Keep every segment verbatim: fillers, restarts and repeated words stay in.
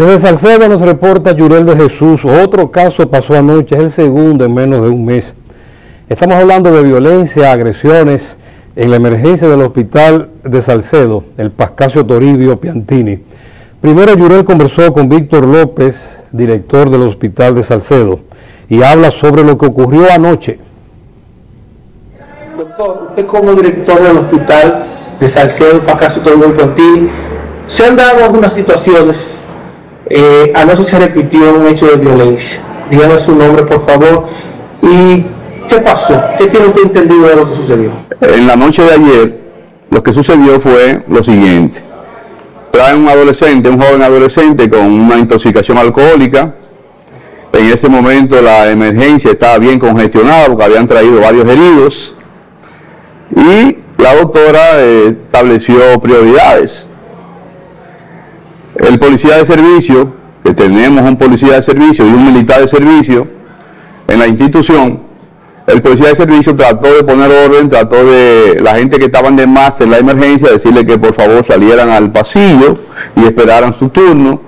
Desde Salcedo nos reporta Yurel de Jesús. Otro caso pasó anoche, es el segundo en menos de un mes. Estamos hablando de violencia, agresiones en la emergencia del hospital de Salcedo, el Pascasio Toribio Piantini. Primero Yurel conversó con Víctor López, director del hospital de Salcedo, y habla sobre lo que ocurrió anoche. Doctor, usted como director del hospital de Salcedo, Pascasio Toribio Piantini, se han dado algunas situaciones. Eh, anoche se repitió un hecho de violencia. Díganos su nombre, por favor. ¿Y qué pasó? ¿Qué tiene usted entendido de lo que sucedió? En la noche de ayer, lo que sucedió fue lo siguiente. Traen un adolescente, un joven adolescente con una intoxicación alcohólica. En ese momento la emergencia estaba bien congestionada porque habían traído varios heridos. Y la doctora eh, estableció prioridades. El policía de servicio, que tenemos un policía de servicio y un militar de servicio en la institución, el policía de servicio trató de poner orden, trató de la gente que estaban de más en la emergencia, decirle que por favor salieran al pasillo y esperaran su turno.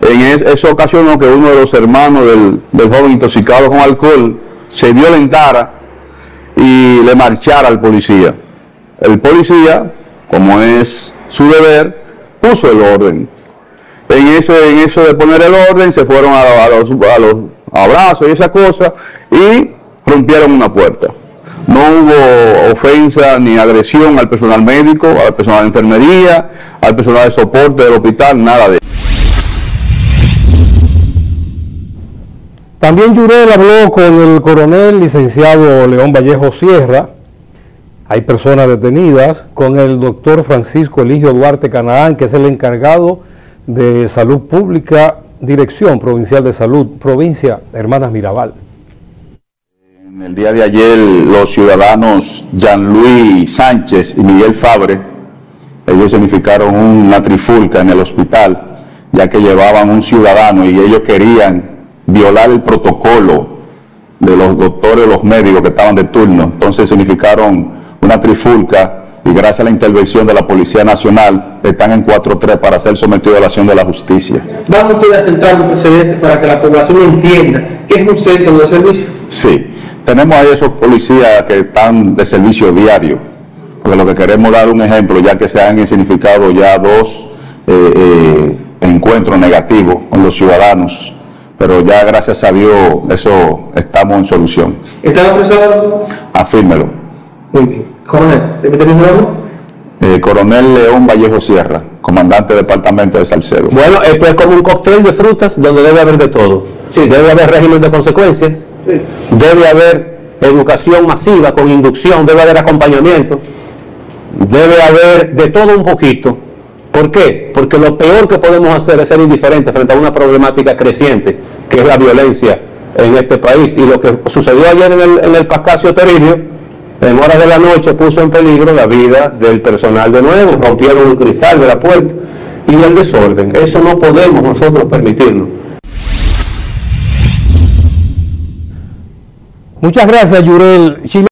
En eso ocasionó que uno de los hermanos del, del joven intoxicado con alcohol se violentara y le marchara al policía. El policía, como es su deber, puso el orden. En eso, en eso de poner el orden, se fueron a, a, los, a los abrazos y esa cosa y rompieron una puerta. No hubo ofensa ni agresión al personal médico, al personal de enfermería, al personal de soporte del hospital, nada de eso. También Yurel habló con el coronel licenciado León Vallejo Sierra. Hay personas detenidas, con el doctor Francisco Eligio Duarte Canadán, que es el encargado de Salud Pública, Dirección Provincial de Salud, Provincia Hermanas Mirabal. En el día de ayer, los ciudadanos Jean Luis Sánchez y Miguel Fabre, ellos significaron una trifulca en el hospital, ya que llevaban un ciudadano y ellos querían violar el protocolo de los doctores, los médicos que estaban de turno. Entonces significaron una trifulca y gracias a la intervención de la Policía Nacional están en cuatro tres para ser sometidos a la acción de la justicia. ¿Van ustedes a sentar un precedente para que la población entienda que es un centro de servicio? Sí, tenemos ahí esos policías que están de servicio diario, porque lo que queremos dar un ejemplo, ya que se han significado ya dos eh, eh, encuentros negativos con los ciudadanos, pero ya gracias a Dios eso estamos en solución. ¿Están apresados? Afírmelo. Muy bien. Coronel, ¿repite el nombre? Eh, Coronel León Vallejo Sierra, comandante del departamento de Salcedo. Bueno, esto es como un cóctel de frutas donde debe haber de todo. Sí. Debe haber régimen de consecuencias, sí. Debe haber educación masiva con inducción, debe haber acompañamiento, debe haber de todo un poquito. ¿Por qué? Porque lo peor que podemos hacer es ser indiferentes frente a una problemática creciente, que es la violencia en este país. Y lo que sucedió ayer en el, en el Pascasio Toribio, en horas de la noche, puso en peligro la vida del personal de nuevo, rompieron un cristal de la puerta y el desorden. Eso no podemos nosotros permitirlo. Muchas gracias, Yurel.